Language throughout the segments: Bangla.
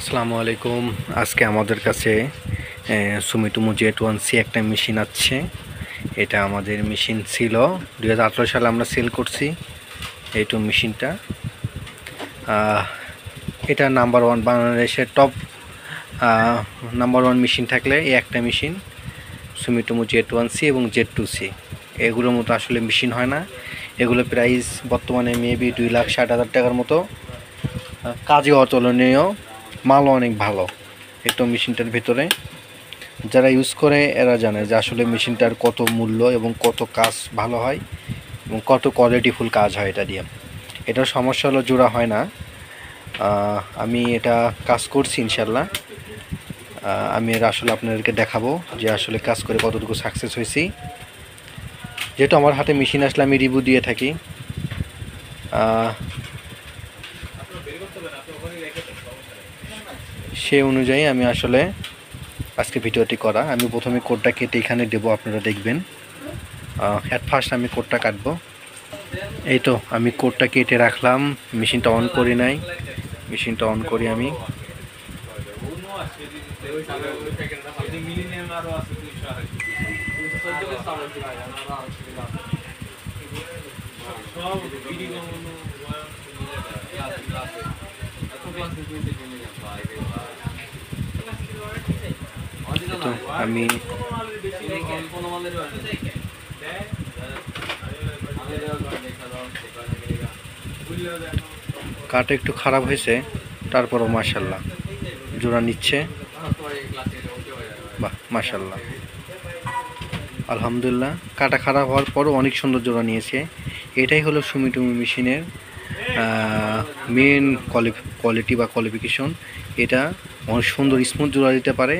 আসসালামু আলাইকুম। আজকে আমাদের কাছে সুমিটোমো Z1C একটা মেশিন আছে। এটা আমাদের মেশিন ছিল 2018 সালে আমরা সেল করছি। এইটু মেশিনটা, এটা নাম্বার 1 বাংলাদেশের টপ নাম্বার 1 মেশিন থাকলে এই একটা মেশিন সুমিটোমো Z1C এবং Z2C। এগুলোর মতো আসলে মেশিন হয় না। এগুলো প্রাইস বর্তমানে মেবি 2,60,000 টাকার মতো। কাজে অতুলনীয়, মালও অনেক ভালো। একটু মেশিনটার ভিতরে যারা ইউজ করে এরা জানে যে আসলে মেশিনটার কত মূল্য এবং কত কাজ ভালো হয় এবং কত কোয়ালিটিফুল কাজ হয় এটা দিয়ে। এটার সমস্যা হলো জোড়া হয় না। আমি এটা কাজ করছি, ইনশাল্লাহ আমি এর আসলে আপনাদেরকে দেখাবো যে আসলে কাজ করে কতটুকু সাকসেস হয়েছি। যেহেতু আমার হাতে মেশিন আসলে আমি রিভিউ দিয়ে থাকি। সেই অনুযায়ী আমি আসলে আজকে ভিডিওটি করা। আমি প্রথমে কোডটা কেটে এখানে দেবো, আপনারা দেখবেন। অ্যাট ফার্স্ট আমি কোডটা কাটবো। এই তো আমি কোডটা কেটে রাখলাম, মেশিনটা অন করি নাই। মেশিনটা অন করি আমি। আমি কাটা একটু খারাপ হয়েছে, তারপরও মাশাআল্লাহ জোড়া নিচ্ছে। বাহ, মাশাআল্লাহ, আলহামদুলিল্লাহ। কাটা খারাপ হওয়ার পরও অনেক সুন্দর জোড়া নিয়েছে। এটাই হলো সুমিটোমো মেশিনের মেন কোয়ালিটি বা কোয়ালিফিকেশন। এটা অনেক সুন্দর স্মুথ জোড়া দিতে পারে,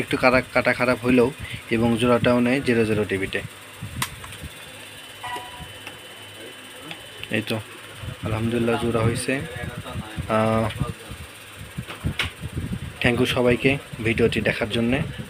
একটু কাটা খারাপ হইলেও, এবং জোড়াটাও নেয় 00 টিভিতে। এই তো আলহামদুলিল্লাহ জোড়া হয়েছে। থ্যাংক ইউ সবাইকে ভিডিওটি দেখার জন্যে।